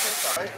sorry.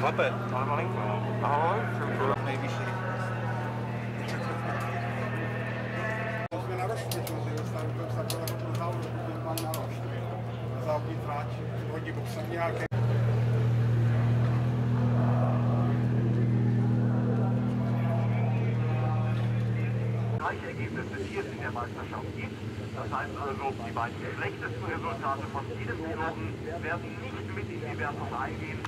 Chlape, ale malinko. Ahoj, všem nejvyšší. Jsme na rošti, protože stále budeme se takového závodu, protože mám na rošti. Na závodní tráči, hodí boksem nějaké. Gleiche Ergebnisse wie es in der Meisterschaft gibt. Das heißt also, die beiden schlechtesten Resultate von jedem Piloten werden nicht mit in die Wertung eingehen.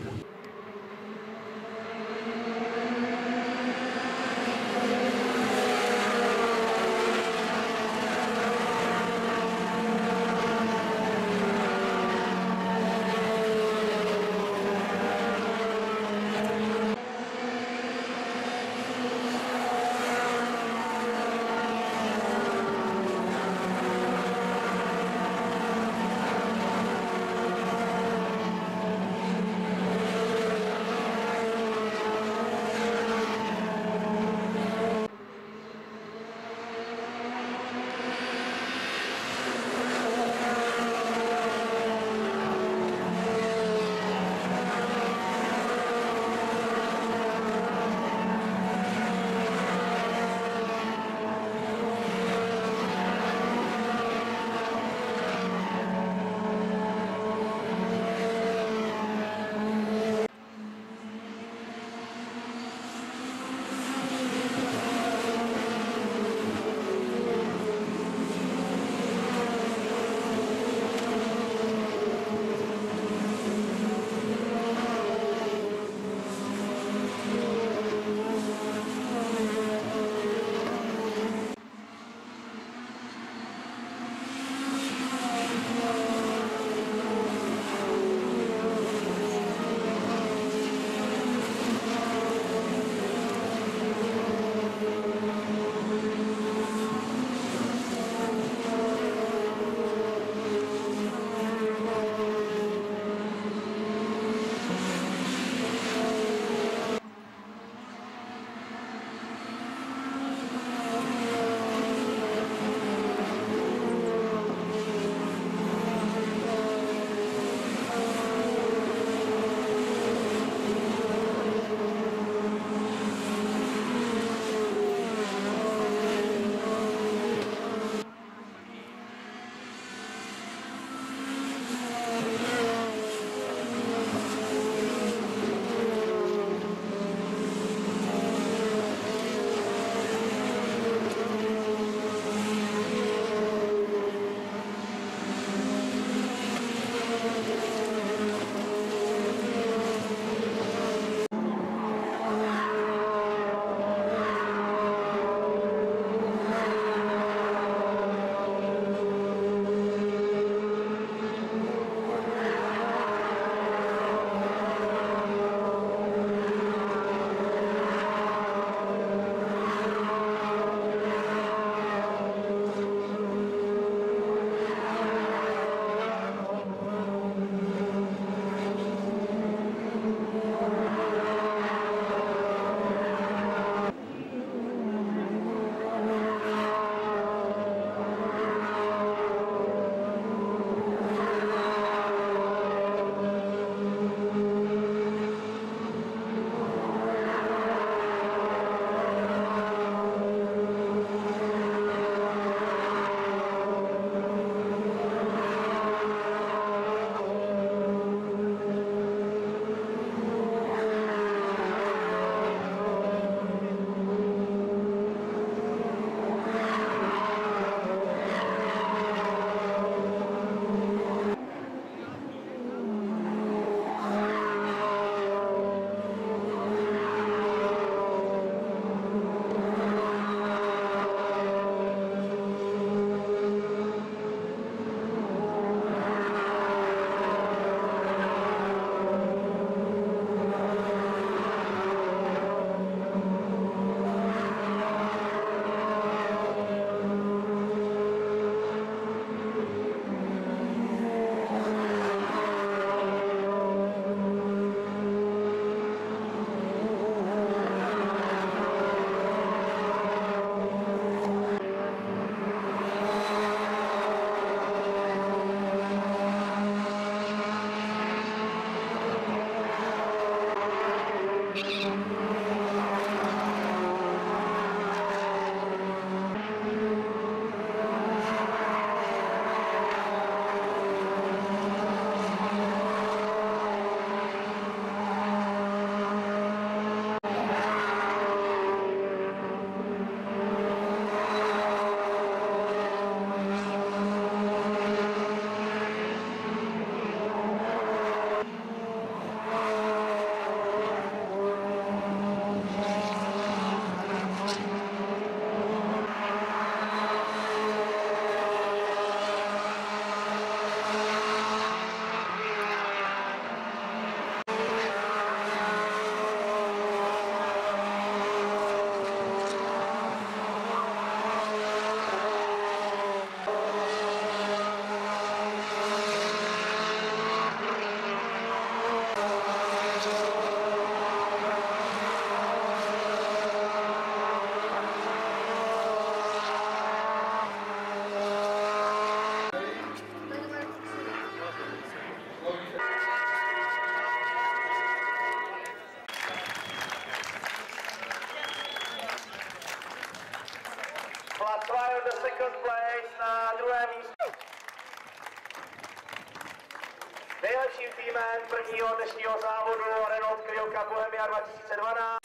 nejlepším týmem prvního dnešního závodu Renault Clio Cup Bohemia 2012.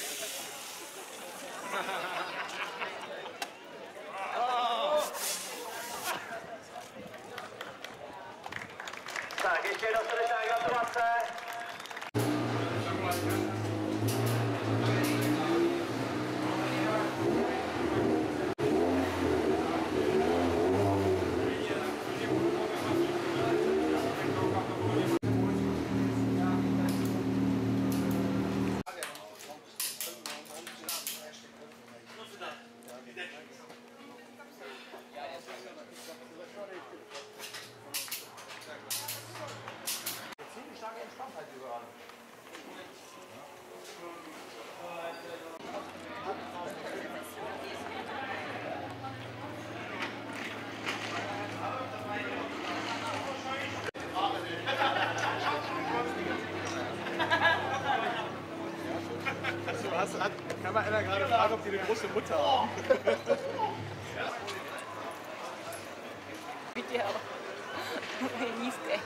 Tak, ještě jednou srdečná gratulace. Kann mal einer gerade fragen, ob die eine große Mutter haben? Bitte auch. Genieß dich.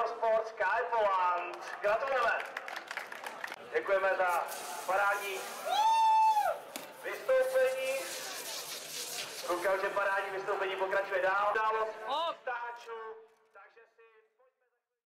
Eurosport Sky Poland. Gratulujeme. Děkujeme za parádní vystoupení. Koukám, že parádní vystoupení pokračuje dál. Událost.